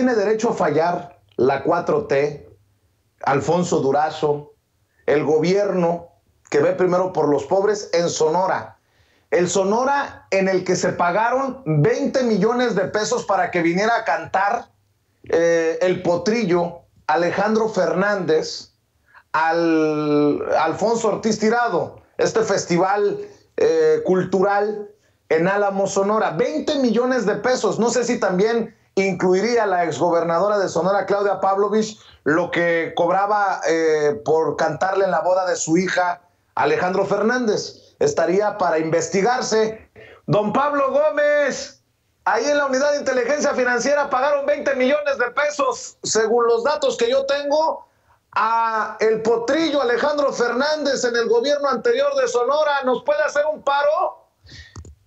tiene derecho a fallar la 4T, Alfonso Durazo, el gobierno que ve primero por los pobres en Sonora. El Sonora en el que se pagaron 20 millones de pesos para que viniera a cantar el potrillo Alejandro Fernández al Alfonso Ortiz Tirado, este festival cultural en Álamo, Sonora. 20 millones de pesos. No sé si también incluiría la exgobernadora de Sonora, Claudia Pavlovich, lo que cobraba por cantarle en la boda de su hija Alejandro Fernández. Estaría para investigarse. Don Pablo Gómez, ahí en la Unidad de Inteligencia Financiera pagaron 20 millones de pesos, según los datos que yo tengo, a el potrillo Alejandro Fernández en el gobierno anterior de Sonora. ¿Nos puede hacer un paro?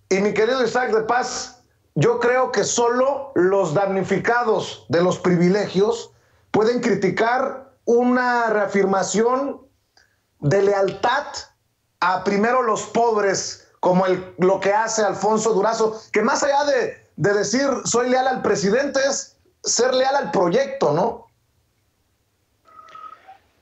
Y mi querido Isaac de Paz, yo creo que solo los damnificados de los privilegios pueden criticar una reafirmación de lealtad a primero los pobres, como lo que hace Alfonso Durazo, que más allá de decir soy leal al presidente, es ser leal al proyecto, ¿no?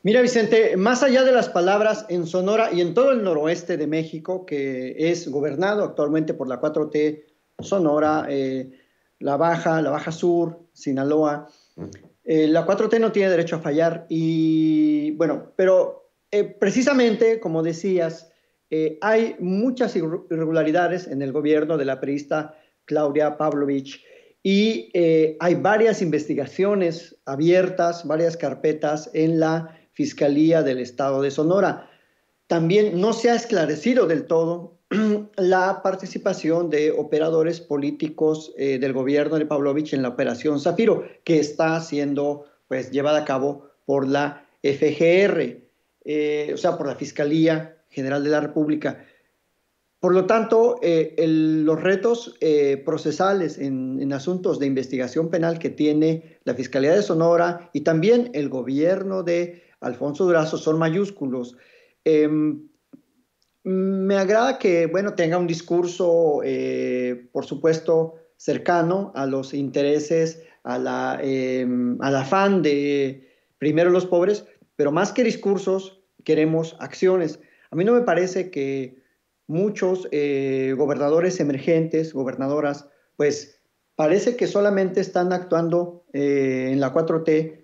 Mira, Vicente, más allá de las palabras, en Sonora y en todo el noroeste de México, que es gobernado actualmente por la 4T, Sonora, La Baja Sur, Sinaloa, la 4T no tiene derecho a fallar. Y bueno, pero precisamente, como decías, hay muchas irregularidades en el gobierno de la priista Claudia Pavlovich y hay varias investigaciones abiertas, varias carpetas en la Fiscalía del Estado de Sonora. También no se ha esclarecido del todo la participación de operadores políticos del gobierno de Pavlovich en la Operación Zafiro, que está siendo pues llevada a cabo por la FGR, o sea, por la Fiscalía General de la República. Por lo tanto, los retos procesales en asuntos de investigación penal que tiene la Fiscalía de Sonora y también el gobierno de Alfonso Durazo son mayúsculos. Me agrada que, bueno, tenga un discurso, por supuesto, cercano a los intereses, al afán de primero los pobres, pero más que discursos, queremos acciones. A mí no me parece que muchos gobernadores emergentes, gobernadoras, pues parece que solamente están actuando en la 4T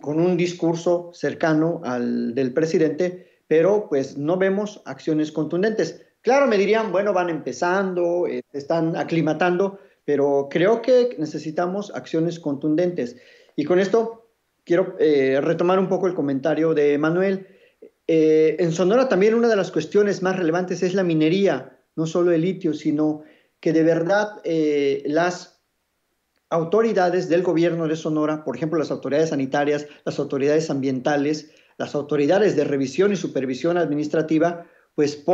con un discurso cercano al del presidente, pero pues no vemos acciones contundentes. Claro, me dirían, bueno, van empezando, están aclimatando, pero creo que necesitamos acciones contundentes. Y con esto quiero retomar un poco el comentario de Manuel. En Sonora también una de las cuestiones más relevantes es la minería, no solo el litio, sino que de verdad las autoridades del gobierno de Sonora, por ejemplo, las autoridades sanitarias, las autoridades ambientales, las autoridades de revisión y supervisión administrativa, pues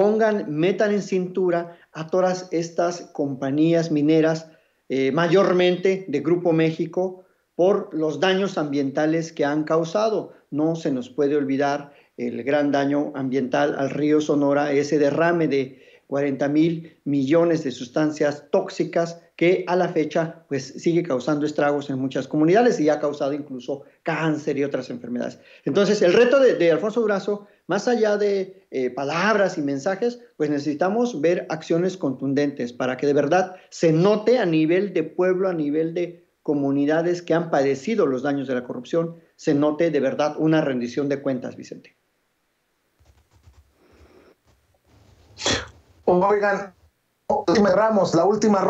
metan en cintura a todas estas compañías mineras, mayormente de Grupo México, por los daños ambientales que han causado. No se nos puede olvidar el gran daño ambiental al río Sonora, ese derrame de 40,000 millones de sustancias tóxicas que a la fecha pues sigue causando estragos en muchas comunidades y ha causado incluso cáncer y otras enfermedades. Entonces el reto de Alfonso Durazo, más allá de palabras y mensajes, pues necesitamos ver acciones contundentes para que de verdad se note a nivel de pueblo, a nivel de comunidades que han padecido los daños de la corrupción, se note de verdad una rendición de cuentas, Vicente. Oigan, Ramos, la última ronda.